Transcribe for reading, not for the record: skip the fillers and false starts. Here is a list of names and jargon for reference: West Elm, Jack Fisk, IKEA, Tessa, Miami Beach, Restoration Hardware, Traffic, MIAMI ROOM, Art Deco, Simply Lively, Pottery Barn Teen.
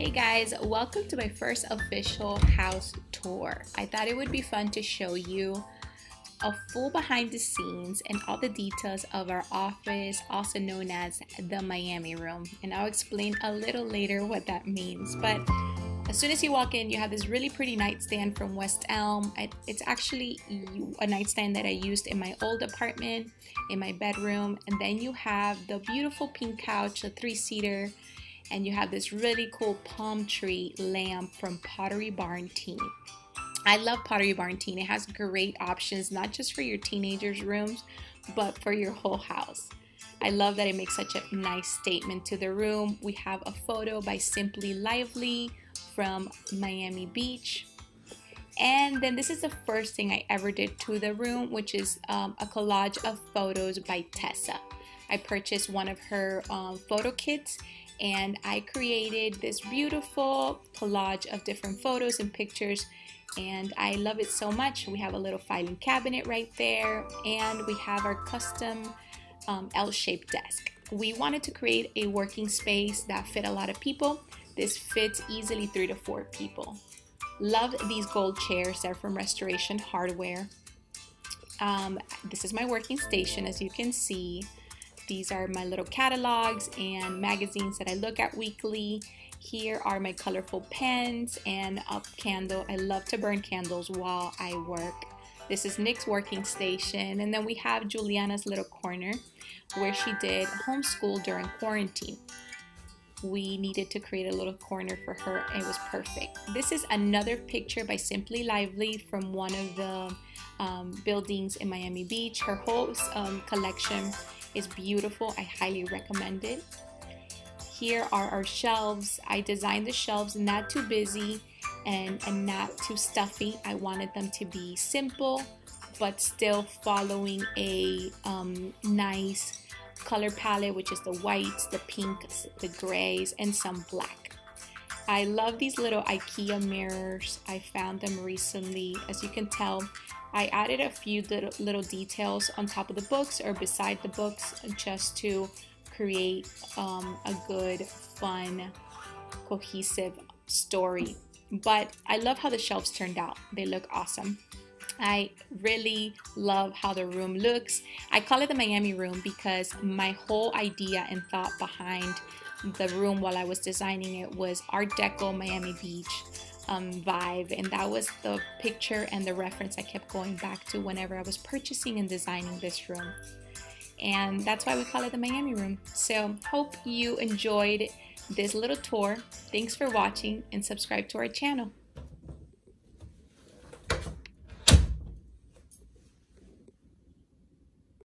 Hey guys, welcome to my first official house tour. I thought it would be fun to show you a full behind the scenes and all the details of our office, also known as the Miami room. And I'll explain a little later what that means. But as soon as you walk in, you have this really pretty nightstand from West Elm. It's actually a nightstand that I used in my old apartment, in my bedroom. And then you have the beautiful pink couch, a three-seater, and you have this really cool palm tree lamp from Pottery Barn Teen. I love Pottery Barn Teen. It has great options, not just for your teenagers' rooms, but for your whole house. I love that it makes such a nice statement to the room. We have a photo by Simply Lively from Miami Beach. And then this is the first thing I ever did to the room, which is a collage of photos by Tessa. I purchased one of her photo kits, and I created this beautiful collage of different photos and pictures, and I love it so much. We have a little filing cabinet right there, and we have our custom L-shaped desk. We wanted to create a working space that fit a lot of people. This fits easily 3 to 4 people. Love these gold chairs. They're from Restoration Hardware. This is my working station, as you can see. These are my little catalogs and magazines that I look at weekly. Here are my colorful pens and a candle. I love to burn candles while I work. This is Nick's working station. And then we have Juliana's little corner where she did homeschool during quarantine. We needed to create a little corner for her. It was perfect. This is another picture by Simply Lively from one of the buildings in Miami Beach. Her whole collection is beautiful. I highly recommend it. Here are our shelves. I designed the shelves not too busy and not too stuffy. I wanted them to be simple but still following a nice color palette, which is the whites, the pinks, the grays, and some black. I love these little IKEA mirrors. I found them recently. As you can tell, I added a few little details on top of the books or beside the books just to create a good, fun, cohesive story. But I love how the shelves turned out. They look awesome. I really love how the room looks. I call it the Miami room because my whole idea and thought behind the room while I was designing it was Art Deco Miami Beach vibe, and that was the picture and the reference I kept going back to whenever I was purchasing and designing this room, and that's why we call it the Miami room. So hope you enjoyed this little tour. Thanks for watching and subscribe to our channel.